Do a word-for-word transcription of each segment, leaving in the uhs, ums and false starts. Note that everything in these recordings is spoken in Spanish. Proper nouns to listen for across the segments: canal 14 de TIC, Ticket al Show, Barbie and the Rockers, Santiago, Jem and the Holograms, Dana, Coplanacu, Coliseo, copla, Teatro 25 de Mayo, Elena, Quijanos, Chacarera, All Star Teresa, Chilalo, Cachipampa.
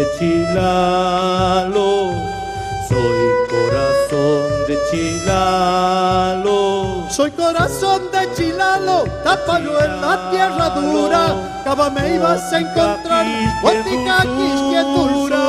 de Chilalo, soy corazón de Chilalo. Soy corazón de Chilalo, tápalo en la tierra dura, cava me ibas a encontrar, guanticaquis que dulzura.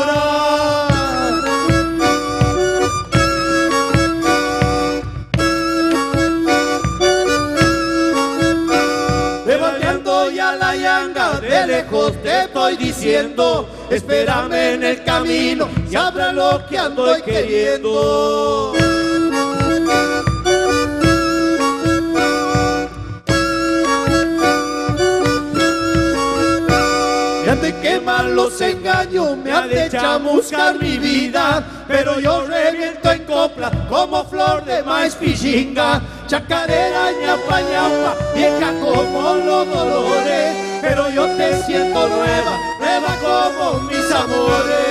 De lejos te estoy diciendo, espérame en el camino, y sabrá lo que ando y queriendo. Ya te queman los engaños, me ha de chamuscar mi vida, pero yo reviento en copla como flor de maíz pichinga, chacarera ñapa ñapa, vieja como los dolores. Pero yo te siento nueva, nueva como mis amores.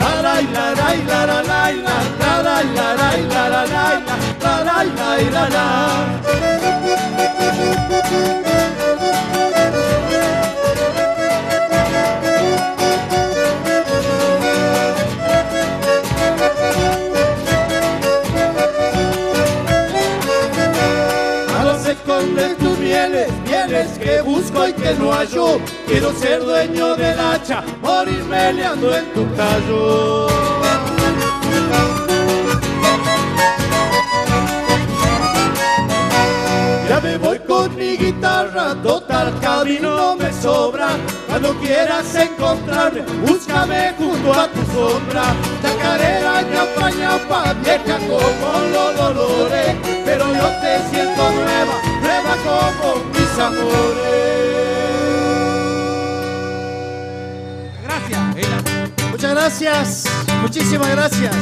Laray, laray, laray, laray, laray, laray, laray, laray, laray, laray. Donde tú vienes, vienes que busco y que no hallo. Quiero ser dueño del hacha, morirme leando en tu tallo. Ya me voy con mi guitarra, total camino me sobra. Cuando quieras encontrarme, búscame junto a tu sombra. Chacarera, ñapa, ñapa, vieja como los dolores, pero yo te siento nueva, nueva como mis amores. Gracias, Elena. Muchas gracias, muchísimas gracias.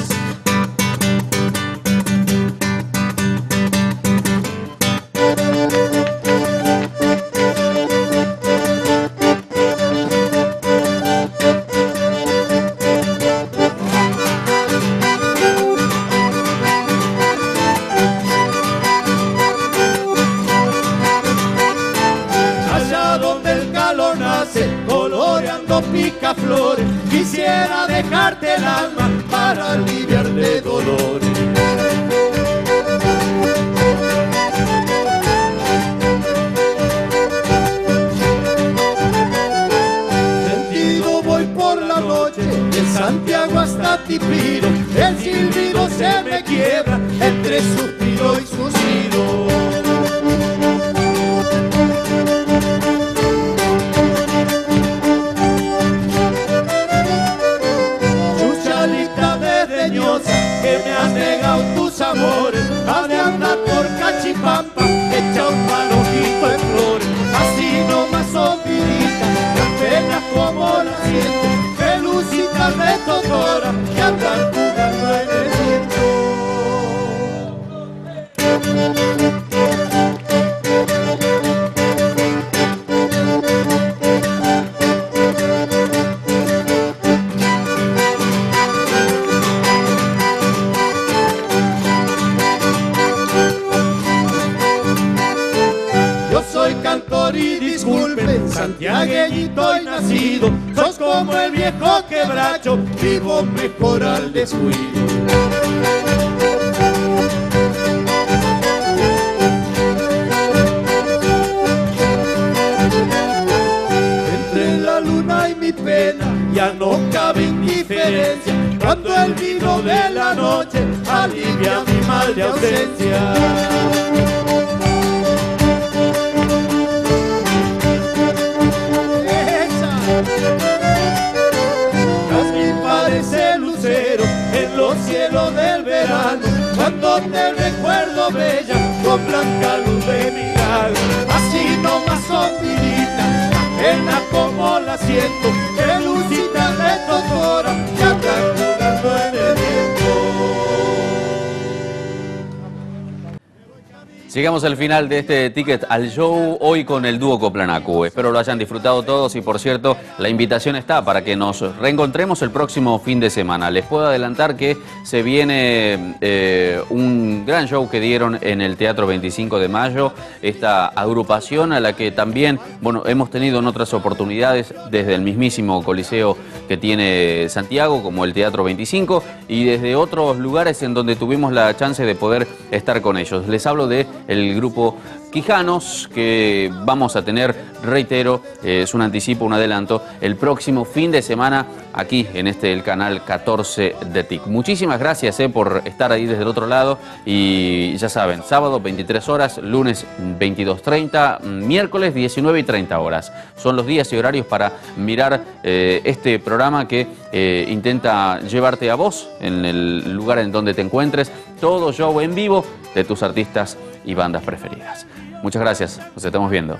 Quisiera dejarte el alma para aliviar de dolores. Sentido voy por la noche, de Santiago hasta Tipiro, el silbido se me quiebra entre suspiro y suspiro. Amores, has de andar por Cachipampa, echa un palomito de flores, así nomás son viritas, tan pena como la siento, pelucitas de totora, que andan jugando en el viento. Santiagueñito y nacido, sos como el viejo quebracho, vivo mejor al descuido. Entre la luna y mi pena ya no cabe indiferencia, cuando el vino de la noche alivia mi mal de ausencia. Cielo del verano, cuando te recuerdo bella, con blanca luz de mi alma, así nomás sonidita, pena como la siento, que lucita de totora, ya están jugando en el viento. Llegamos al final de este Ticket al Show, hoy con el dúo Coplanacu. Espero lo hayan disfrutado todos y, por cierto, la invitación está para que nos reencontremos el próximo fin de semana. Les puedo adelantar que se viene eh, un gran show que dieron en el Teatro veinticinco de mayo, esta agrupación a la que también, bueno, hemos tenido en otras oportunidades desde el mismísimo Coliseo que tiene Santiago, como el Teatro veinticinco, y desde otros lugares en donde tuvimos la chance de poder estar con ellos. Les hablo de el grupo Quijanos, que vamos a tener, reitero, es un anticipo, un adelanto, el próximo fin de semana aquí en este el canal catorce de T I C. Muchísimas gracias eh, por estar ahí desde el otro lado, y ya saben, sábado veintitrés horas, lunes veintidós treinta, miércoles diecinueve y treinta horas. Son los días y horarios para mirar eh, este programa que eh, intenta llevarte a vos en el lugar en donde te encuentres todo show en vivo de tus artistas y bandas preferidas. Muchas gracias, nos estamos viendo.